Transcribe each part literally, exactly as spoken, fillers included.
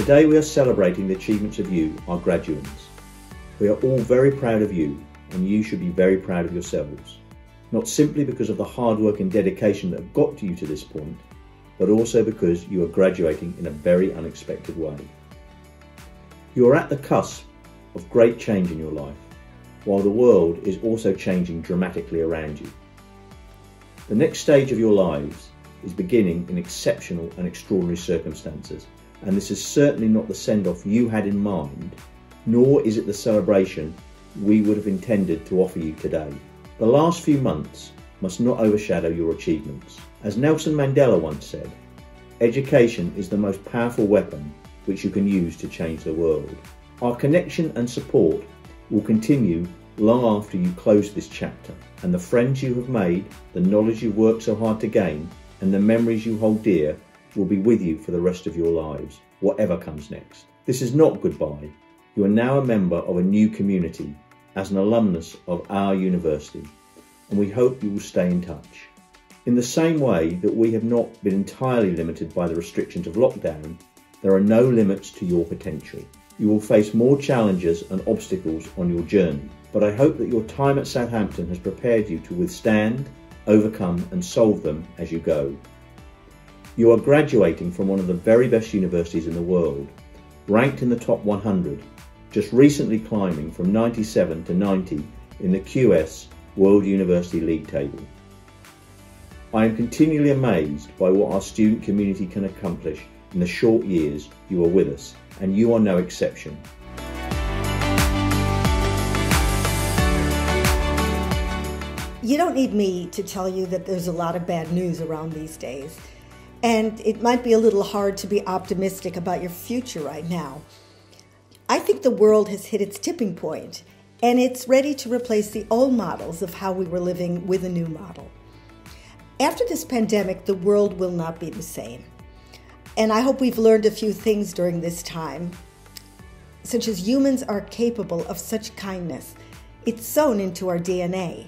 Today we are celebrating the achievements of you, our graduates. We are all very proud of you, and you should be very proud of yourselves. Not simply because of the hard work and dedication that have got you to this point, but also because you are graduating in a very unexpected way. You are at the cusp of great change in your life, while the world is also changing dramatically around you. The next stage of your lives is beginning in exceptional and extraordinary circumstances, and this is certainly not the send-off you had in mind, nor is it the celebration we would have intended to offer you today. The last few months must not overshadow your achievements. As Nelson Mandela once said, education is the most powerful weapon which you can use to change the world. Our connection and support will continue long after you close this chapter, and the friends you have made, the knowledge you've worked so hard to gain, and the memories you hold dear will be with you for the rest of your lives, whatever comes next. This is not goodbye. You are now a member of a new community as an alumnus of our university, and we hope you will stay in touch. In the same way that we have not been entirely limited by the restrictions of lockdown, there are no limits to your potential. You will face more challenges and obstacles on your journey, but I hope that your time at Southampton has prepared you to withstand, overcome and solve them as you go. You are graduating from one of the very best universities in the world, ranked in the top one hundred, just recently climbing from ninety-seven to ninety in the Q S World University League table. I am continually amazed by what our student community can accomplish in the short years you are with us, and you are no exception. You don't need me to tell you that there's a lot of bad news around these days. And it might be a little hard to be optimistic about your future right now. I think the world has hit its tipping point, and it's ready to replace the old models of how we were living with a new model. After this pandemic, the world will not be the same. And I hope we've learned a few things during this time, such as humans are capable of such kindness. It's sewn into our D N A.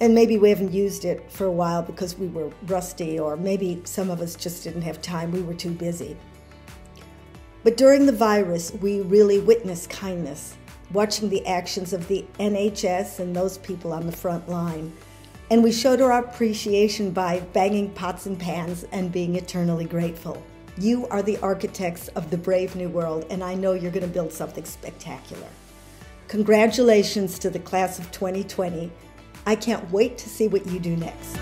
And maybe we haven't used it for a while because we were rusty, or maybe some of us just didn't have time, we were too busy. But during the virus, we really witnessed kindness, watching the actions of the N H S and those people on the front line. And we showed our appreciation by banging pots and pans and being eternally grateful. You are the architects of the brave new world, and I know you're going to build something spectacular. Congratulations to the class of twenty twenty. I can't wait to see what you do next.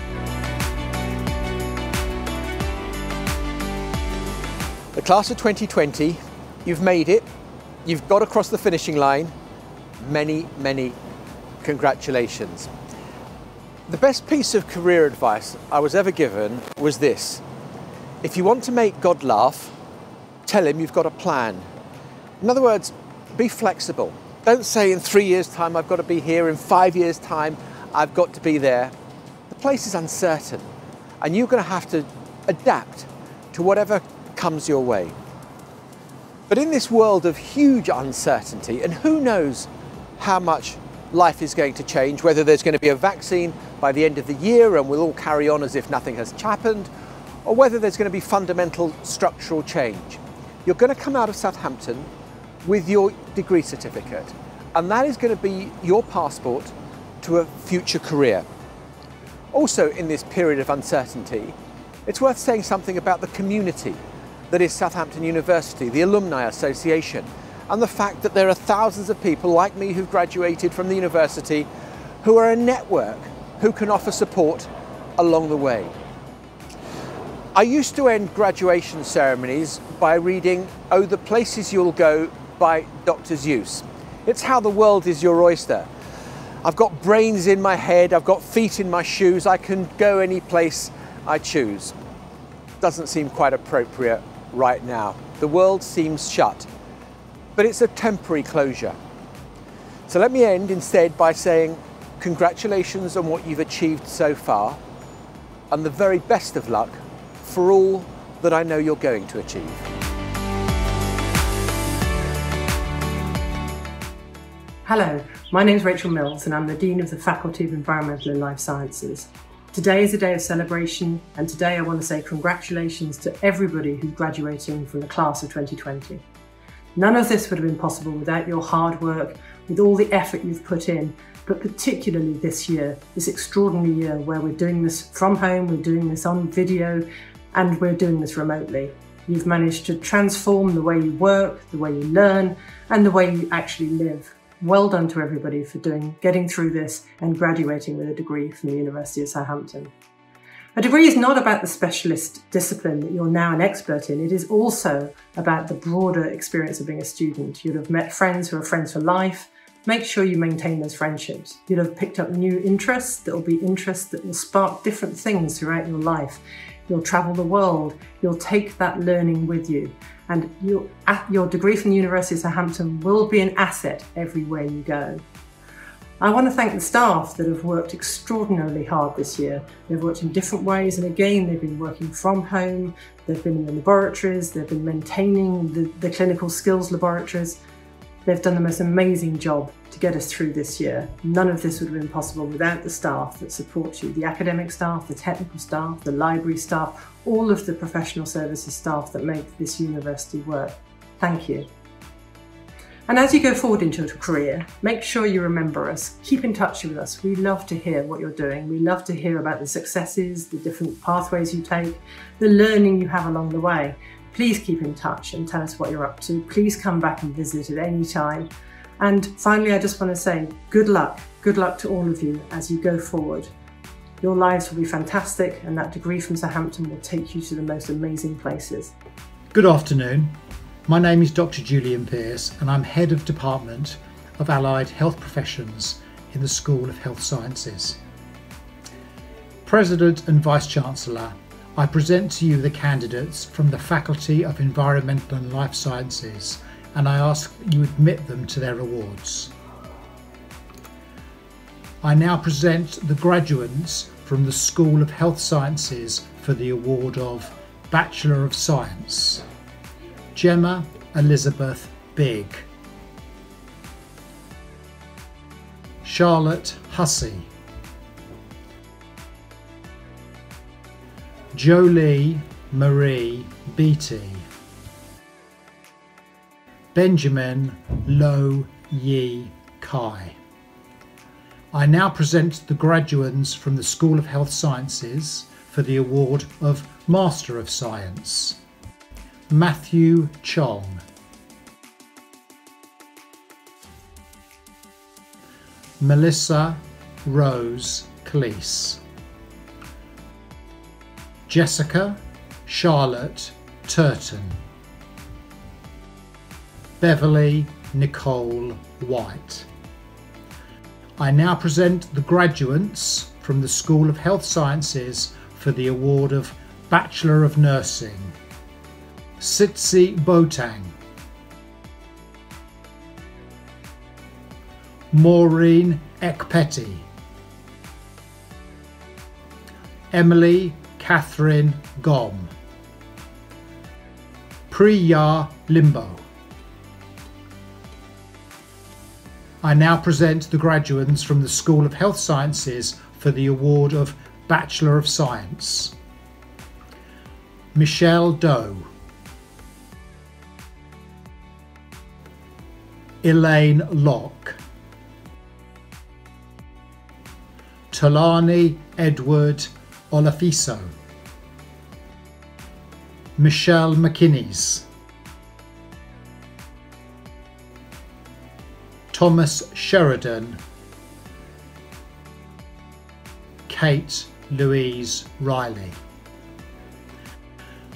The class of twenty twenty, you've made it, you've got across the finishing line. Many, many congratulations. The best piece of career advice I was ever given was this. If you want to make God laugh, tell him you've got a plan. In other words, be flexible. Don't say in three years' time, I've got to be here, in five years' time, I've got to be there. The place is uncertain, and you're going to have to adapt to whatever comes your way. But in this world of huge uncertainty, and who knows how much life is going to change, whether there's going to be a vaccine by the end of the year and we'll all carry on as if nothing has happened, or whether there's going to be fundamental structural change. You're going to come out of Southampton with your degree certificate, and that is going to be your passport to a future career. Also, in this period of uncertainty, it's worth saying something about the community that is Southampton University, the Alumni Association, and the fact that there are thousands of people like me who've graduated from the university who are a network who can offer support along the way. I used to end graduation ceremonies by reading Oh The Places You'll Go by Doctor Seuss. It's how the world is your oyster. I've got brains in my head, I've got feet in my shoes, I can go any place I choose. Doesn't seem quite appropriate right now. The world seems shut, but it's a temporary closure. So let me end instead by saying congratulations on what you've achieved so far, and the very best of luck for all that I know you're going to achieve. Hello, my name is Rachel Mills and I'm the Dean of the Faculty of Environmental and Life Sciences. Today is a day of celebration, and today I want to say congratulations to everybody who's graduating from the class of twenty twenty. None of this would have been possible without your hard work, with all the effort you've put in, but particularly this year, this extraordinary year where we're doing this from home, we're doing this on video, and we're doing this remotely. You've managed to transform the way you work, the way you learn, and the way you actually live. Well done to everybody for doing, getting through this and graduating with a degree from the University of Southampton. A degree is not about the specialist discipline that you're now an expert in. It is also about the broader experience of being a student. You'll have met friends who are friends for life. Make sure you maintain those friendships. You'll have picked up new interests that will be interests that will spark different things throughout your life. You'll travel the world. You'll take that learning with you. And your, your degree from the University of Southampton will be an asset everywhere you go. I want to thank the staff that have worked extraordinarily hard this year. They've worked in different ways, and again, they've been working from home, they've been in the laboratories, they've been maintaining the, the clinical skills laboratories. They've done the most amazing job to get us through this year. None of this would have been possible without the staff that support you, the academic staff, the technical staff, the library staff, all of the professional services staff that make this university work. Thank you. And as you go forward into your career, make sure you remember us. Keep in touch with us. We love to hear what you're doing. We love to hear about the successes, the different pathways you take, the learning you have along the way. Please keep in touch and tell us what you're up to. Please come back and visit at any time. And finally, I just want to say good luck. Good luck to all of you as you go forward. Your lives will be fantastic, and that degree from Southampton will take you to the most amazing places. Good afternoon. My name is Doctor Julian Pierce, and I'm Head of Department of Allied Health Professions in the School of Health Sciences. President and Vice-Chancellor, I present to you the candidates from the Faculty of Environmental and Life Sciences, and I ask you admit them to their awards. I now present the graduates from the School of Health Sciences for the award of Bachelor of Science. Gemma Elizabeth Big, Charlotte Hussey, Jolie Marie Beattie, Benjamin Lo Yi Kai. I now present the graduands from the School of Health Sciences for the award of Master of Science. Matthew Chong, Melissa Rose Cleese, Jessica Charlotte Turton, Beverly Nicole White. I now present the graduates from the School of Health Sciences for the award of Bachelor of Nursing. Sitsi Botang, Maureen Ekpeti, Emily Catherine Gom, Priya Limbo. I now present the graduates from the School of Health Sciences for the award of Bachelor of Science. Michelle Doe, Elaine Locke, Talani Edward Olafiso, Michelle McKinneys, Thomas Sheridan, Kate Louise Riley.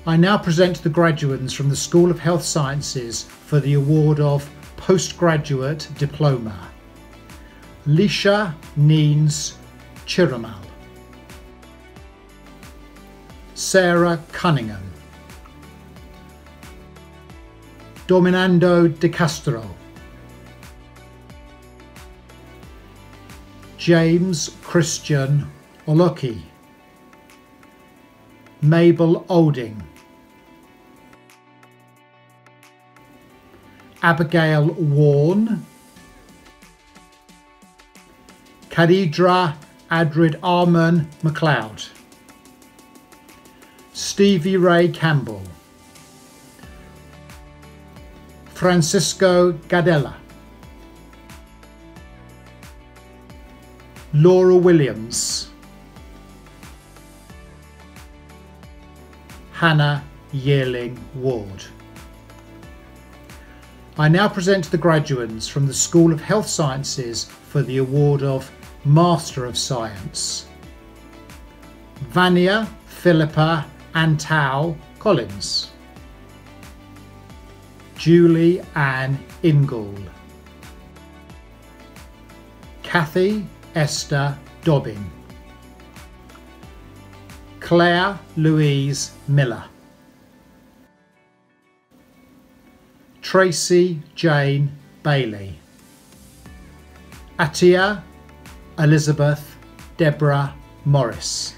I now present the graduates from the School of Health Sciences for the award of Postgraduate Diploma. Lisha Neens Chiramal, Sarah Cunningham, Dominando De Castro, James Christian Oloki, Mabel Olding, Abigail Warne, Khadidra Adrid Arman McLeod, Stevie Ray Campbell, Francisco Gadella, Laura Williams, Hannah Yearling Ward. I now present the graduands from the School of Health Sciences for the award of Master of Science. Vania Philippa Antau Collins, Julie Ann Ingall, Kathy Esther Dobbin, Claire Louise Miller, Tracy Jane Bailey, Atia Elizabeth Deborah Morris,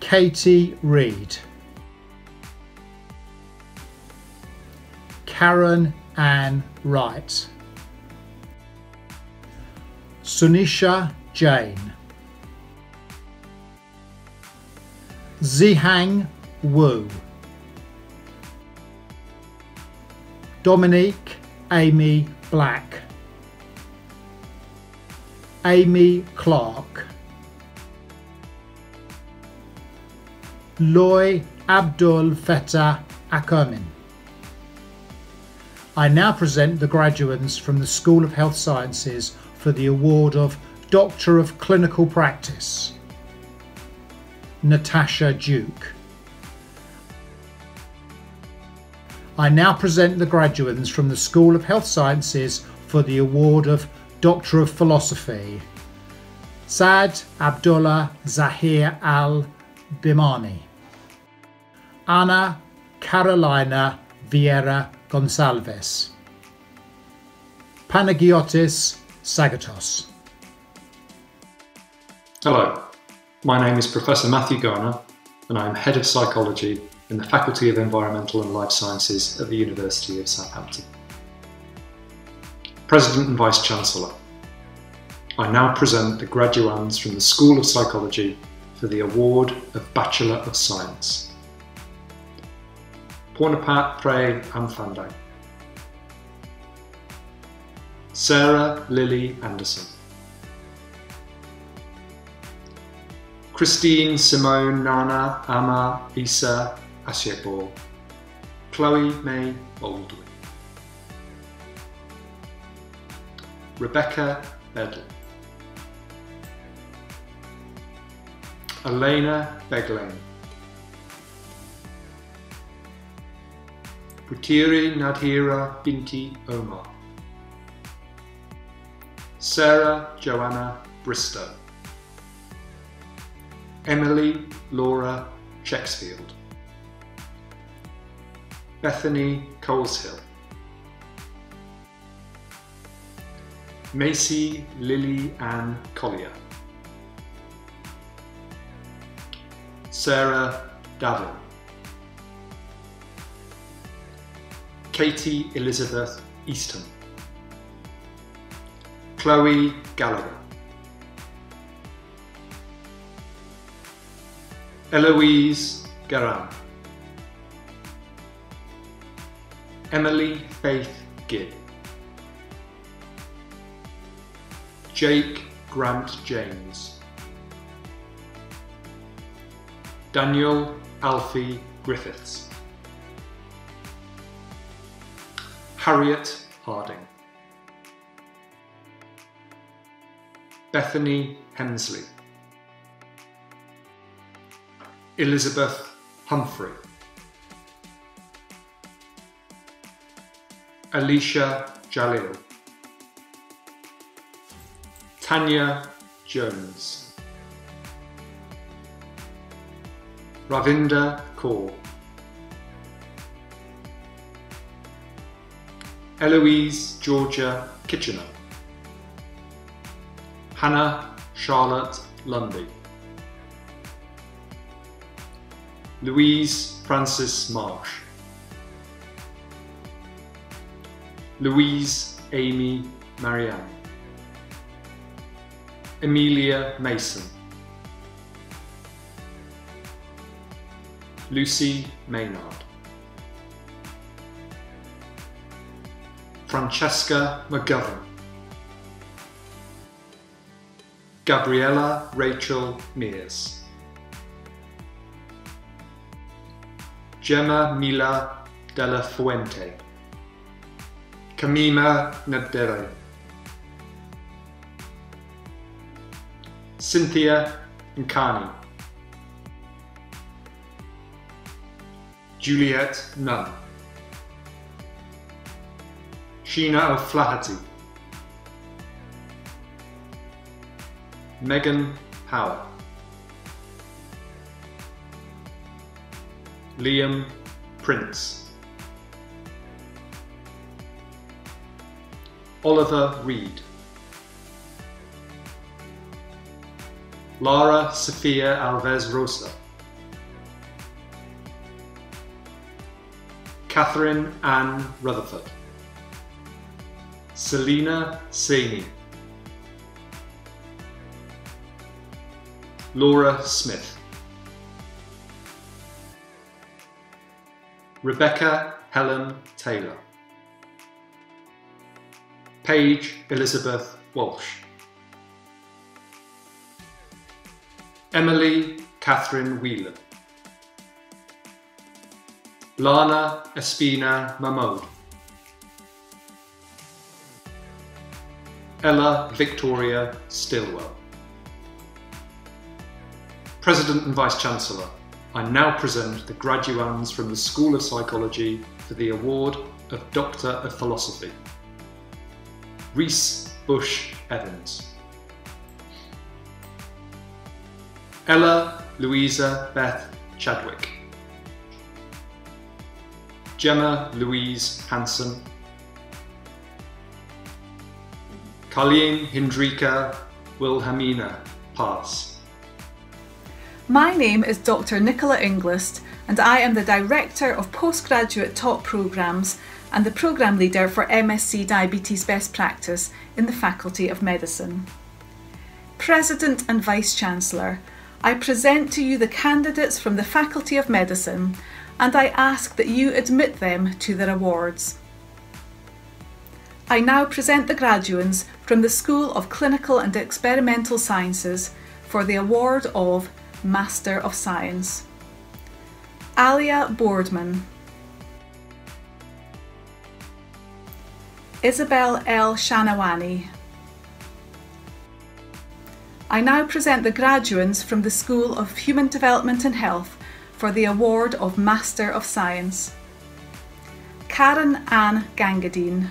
Katie Reed, Karen Ann Wright, Sunisha Jane, Zihang Wu, Dominique Amy Black, Amy Clark, Loy Abdul Feta Akomin. I now present the graduands from the School of Health Sciences for the award of Doctor of Clinical Practice. Natasha Duke. I now present the graduands from the School of Health Sciences for the award of Doctor of Philosophy. Saad Abdullah Zahir Al-Bimani, Anna Carolina Vieira Gonsalves, Panagiotis Sagatos. Hello. My name is Professor Matthew Garner and I am Head of Psychology in the Faculty of Environmental and Life Sciences at the University of Southampton. President and Vice-Chancellor, I now present the graduands from the School of Psychology for the award of Bachelor of Science. Pornapat Prey Amfandai, Sarah Lily Anderson, Christine Simone Nana Ama Isa Asiebo, Chloe May Baldwin, Rebecca Bedell, Elena Beglane, Putiri Nadhira Binti Omar, Sarah Joanna Bristow, Emily Laura Checksfield, Bethany Coleshill, Macy Lily Ann Collier, Sarah Davin, Katie Elizabeth Easton, Chloe Gallagher, Eloise Garam, Emily Faith Gibb, Jake Grant James, Daniel Alfie Griffiths, Harriet Harding, Bethany Hensley, Elizabeth Humphrey, Alicia Jalil, Tanya Jones, Ravinda Kaur, Eloise Georgia Kitchener, Hannah Charlotte Lundy, Louise Frances Marsh, Louise Amy Marianne, Amelia Mason, Lucy Maynard, Francesca McGovern, Gabriella Rachel Mears, Gemma Mila Della Fuente, Kamima Nadere, Cynthia Nkani, Juliet Nunn, Sheena O'Flaherty, Megan Howard, Liam Prince, Oliver Reed, Lara Sofia Alves Rosa, Catherine Ann Rutherford, Selena Saini, Laura Smith, Rebecca Helen Taylor, Paige Elizabeth Walsh, Emily Catherine Wheeler, Lana Espina Mahmoud, Ella Victoria Stillwell. President and Vice-Chancellor, I now present the graduands from the School of Psychology for the award of Doctor of Philosophy. Reese Bush Evans, Ella Louisa Beth Chadwick, Gemma Louise Hansen, Colleen Hendrika Wilhelmina Pass. My name is Doctor Nicola Inglist and I am the Director of Postgraduate Top Programmes and the Programme Leader for M S c Diabetes Best Practice in the Faculty of Medicine. President and Vice-Chancellor, I present to you the candidates from the Faculty of Medicine and I ask that you admit them to their awards. I now present the graduands from the School of Clinical and Experimental Sciences for the award of Master of Science. Alia Boardman, Isabel L. Shanawani. I now present the graduands from the School of Human Development and Health for the award of Master of Science. Karen Ann Gangadine,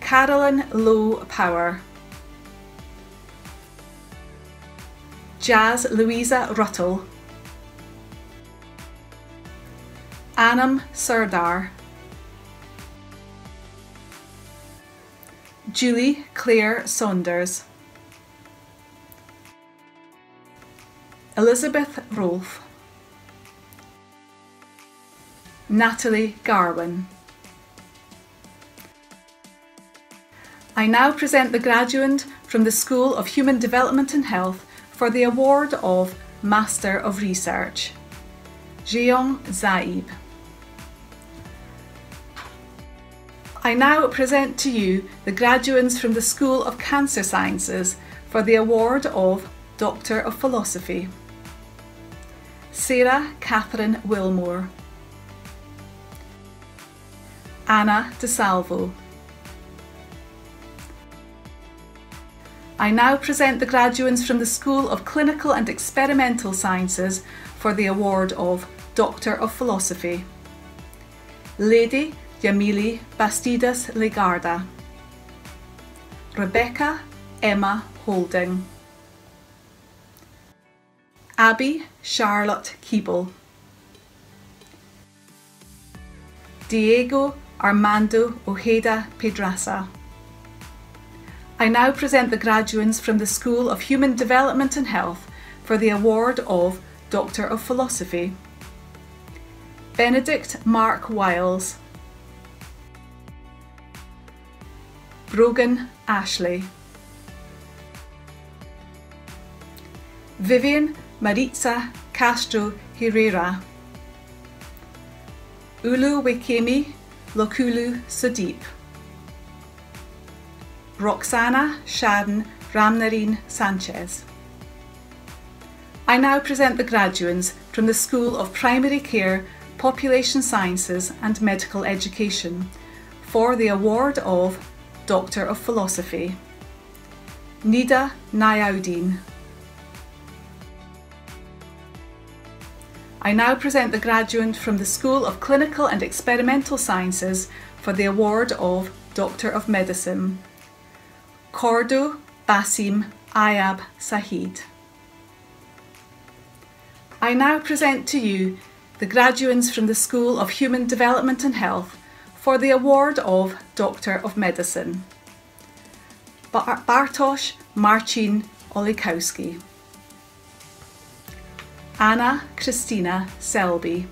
Carolyn Lowe Power, Jazz Louisa Ruttle, Anam Sardar, Julie Claire Saunders, Elizabeth Rolfe, Natalie Garwin. I now present the graduand from the School of Human Development and Health for the award of Master of Research, Jeong Zaib. I now present to you the graduands from the School of Cancer Sciences for the award of Doctor of Philosophy, Sarah Catherine Wilmore, Anna DeSalvo. I now present the graduands from the School of Clinical and Experimental Sciences for the award of Doctor of Philosophy, Lady Yamili Bastidas Legarda, Rebecca Emma Holding, Abby Charlotte Keeble, Diego Armando Ojeda Pedraza. I now present the graduands from the School of Human Development and Health for the award of Doctor of Philosophy, Benedict Mark Wiles, Brogan Ashley, Vivian Maritza Castro Herrera, Ulu Wekemi Lokulu Sudeep, Roxana Sharon Ramnarine Sanchez. I now present the graduands from the School of Primary Care, Population Sciences and Medical Education for the award of Doctor of Philosophy. Nida Nayauddin. I now present the graduand from the School of Clinical and Experimental Sciences for the award of Doctor of Medicine, Kordo Basim Ayab Sahid. I now present to you the graduands from the School of Human Development and Health for the award of Doctor of Medicine, Bartosz Marcin Olikowski. Anna Christina Selby.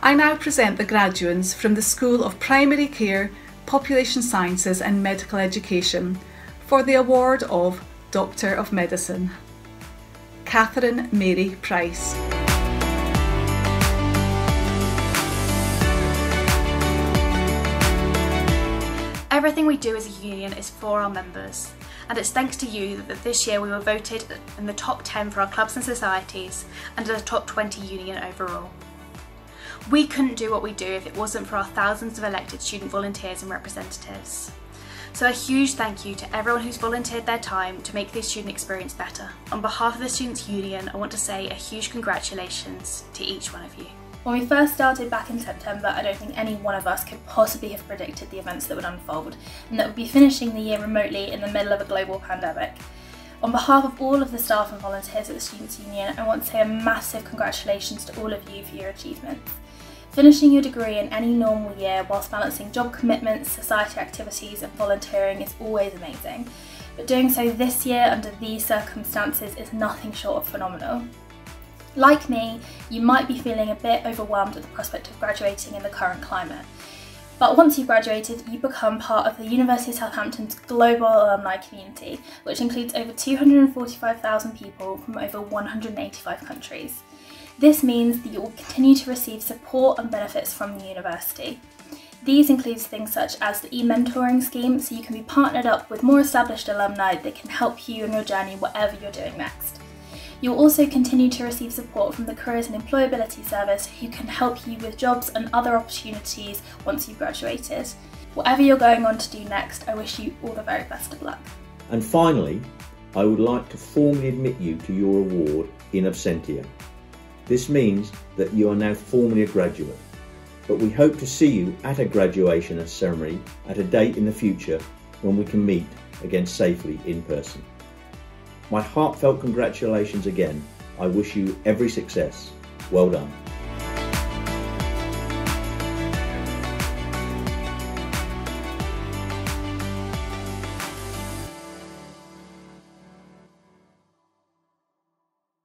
I now present the graduands from the School of Primary Care, Population Sciences and Medical Education for the award of Doctor of Medicine, Catherine Mary Price. Everything we do as a union is for our members, and it's thanks to you that this year we were voted in the top ten for our clubs and societies and the top twenty union overall. We couldn't do what we do if it wasn't for our thousands of elected student volunteers and representatives. So a huge thank you to everyone who's volunteered their time to make this student experience better. On behalf of the Students' Union, I want to say a huge congratulations to each one of you. When we first started back in September, I don't think any one of us could possibly have predicted the events that would unfold and that would be finishing the year remotely in the middle of a global pandemic. On behalf of all of the staff and volunteers at the Students' Union, I want to say a massive congratulations to all of you for your achievements. Finishing your degree in any normal year whilst balancing job commitments, society activities and volunteering is always amazing, but doing so this year under these circumstances is nothing short of phenomenal. Like me, you might be feeling a bit overwhelmed at the prospect of graduating in the current climate. But once you've graduated, you become part of the University of Southampton's global alumni community, which includes over two hundred forty-five thousand people from over one hundred eighty-five countries. This means that you will continue to receive support and benefits from the university. These include things such as the e-mentoring scheme, so you can be partnered up with more established alumni that can help you in your journey whatever you're doing next. You'll also continue to receive support from the Careers and Employability Service, who can help you with jobs and other opportunities once you've graduated. Whatever you're going on to do next, I wish you all the very best of luck. And finally, I would like to formally admit you to your award in absentia. This means that you are now formally a graduate, but we hope to see you at a graduation ceremony at a date in the future when we can meet again safely in person. My heartfelt congratulations again. I wish you every success. Well done.